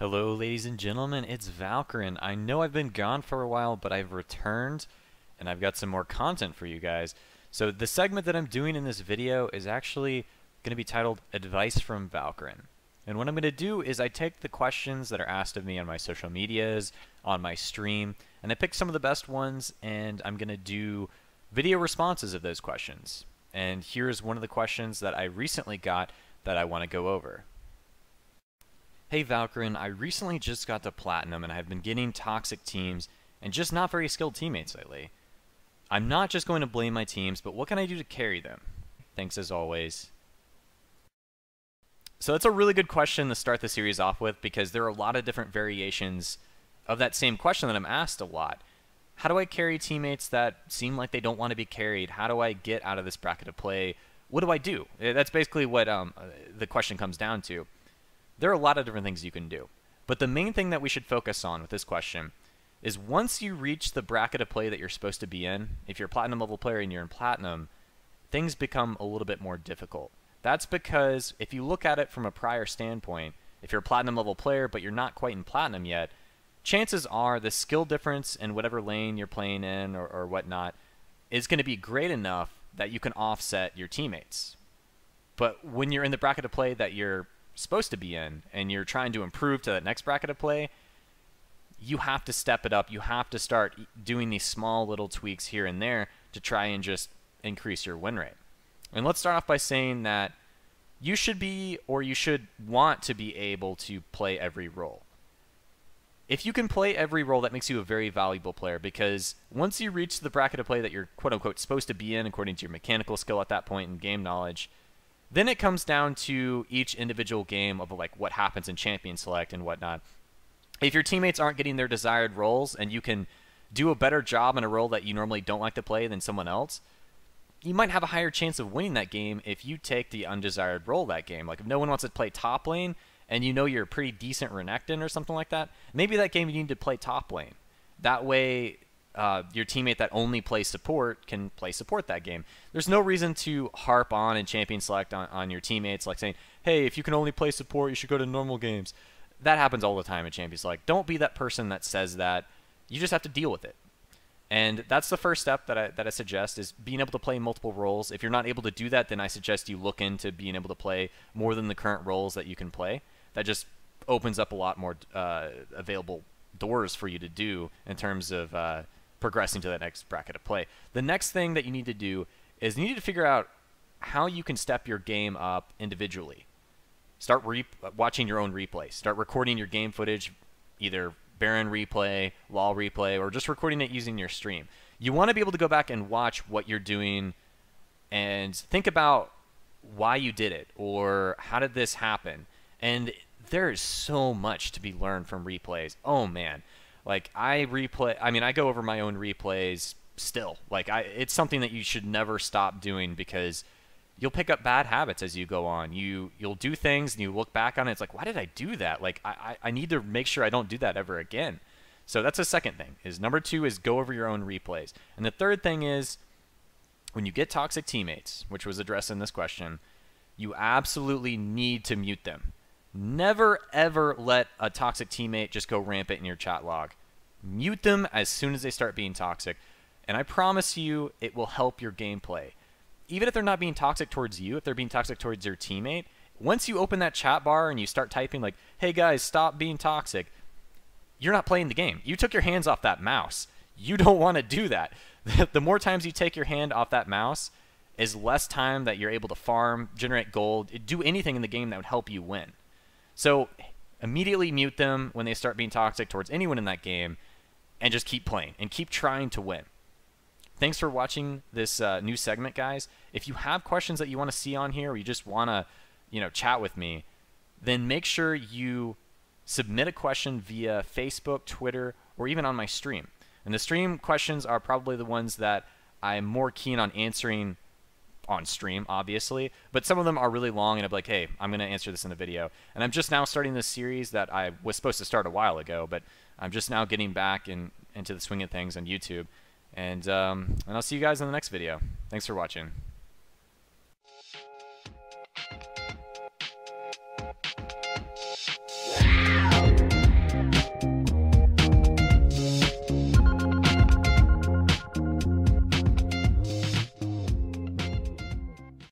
Hello ladies and gentlemen, it's Valkrin. I know I've been gone for a while, but I've returned and I've got some more content for you guys. So the segment that I'm doing in this video is actually going to be titled Advice from Valkrin. And what I'm going to do is I take the questions that are asked of me on my social medias, on my stream, and I pick some of the best ones and I'm going to do video responses of those questions. And here's one of the questions that I recently got that I want to go over. Hey Valkrin, I recently just got to Platinum and I've been getting toxic teams and just not very skilled teammates lately. I'm not just going to blame my teams, but what can I do to carry them? Thanks as always. So that's a really good question to start the series off with, because there are a lot of different variations of that same question that I'm asked a lot. How do I carry teammates that seem like they don't want to be carried? How do I get out of this bracket of play? What do I do? That's basically what the question comes down to. There are a lot of different things you can do, but the main thing that we should focus on with this question is once you reach the bracket of play that you're supposed to be in, if you're a platinum level player and you're in platinum, things become a little bit more difficult. That's because if you look at it from a prior standpoint, if you're a platinum level player but you're not quite in platinum yet, chances are the skill difference in whatever lane you're playing in or whatnot is going to be great enough that you can offset your teammates. But when you're in the bracket of play that you're supposed to be in and you're trying to improve to that next bracket of play, you have to step it up. You have to start doing these small little tweaks here and there to try and just increase your win rate. And let's start off by saying that you should be, or you should want to be able to play every role. If you can play every role, that makes you a very valuable player, because once you reach the bracket of play that you're quote unquote supposed to be in according to your mechanical skill at that point and game knowledge, then it comes down to each individual game of like what happens in champion select and whatnot. If your teammates aren't getting their desired roles and you can do a better job in a role that you normally don't like to play than someone else, you might have a higher chance of winning that game if you take the undesired role that game. Like if no one wants to play top lane and you know you're a pretty decent Renekton or something like that, maybe that game you need to play top lane. That way your teammate that only plays support can play support that game. There's no reason to harp on and champion select on your teammates, like saying, hey, if you can only play support, you should go to normal games. That happens all the time in champion select. Don't be that person that says that. You just have to deal with it. And that's the first step that I suggest, is being able to play multiple roles. If you're not able to do that, then I suggest you look into being able to play more than the current roles that you can play. That just opens up a lot more available doors for you to do in terms of progressing to that next bracket of play. The next thing that you need to do is you need to figure out how you can step your game up individually. Start watching your own replay. Start recording your game footage, either Baron replay, LOL replay, or just recording it using your stream. You want to be able to go back and watch what you're doing and think about why you did it or how did this happen. And there is so much to be learned from replays. Oh man. Like I go over my own replays still. Like it's something that you should never stop doing, because you'll pick up bad habits as you go on. You'll do things and you look back on it. It's like, why did I do that? Like I need to make sure I don't do that ever again. So that's the second thing. Is number two is go over your own replays. And the third thing is when you get toxic teammates, which was addressed in this question, you absolutely need to mute them. Never ever let a toxic teammate just go rampant in your chat log. Mute them as soon as they start being toxic, and I promise you it will help your gameplay. Even if they're not being toxic towards you, if they're being toxic towards your teammate, once you open that chat bar and you start typing like, hey guys, stop being toxic, you're not playing the game. You took your hands off that mouse. You don't want to do that. The more times you take your hand off that mouse is less time that you're able to farm, generate gold, do anything in the game that would help you win. So immediately mute them when they start being toxic towards anyone in that game, and just keep playing and keep trying to win. Thanks for watching this new segment, guys. If you have questions that you want to see on here, or you just want to, chat with me, then make sure you submit a question via Facebook, Twitter, or even on my stream. And the stream questions are probably the ones that I'm more keen on answering on stream, obviously, but some of them are really long and I'm like, hey, I'm going to answer this in a video. And I'm just now starting this series that I was supposed to start a while ago, but I'm just now getting back into the swing of things on YouTube. And I'll see you guys in the next video. Thanks for watching.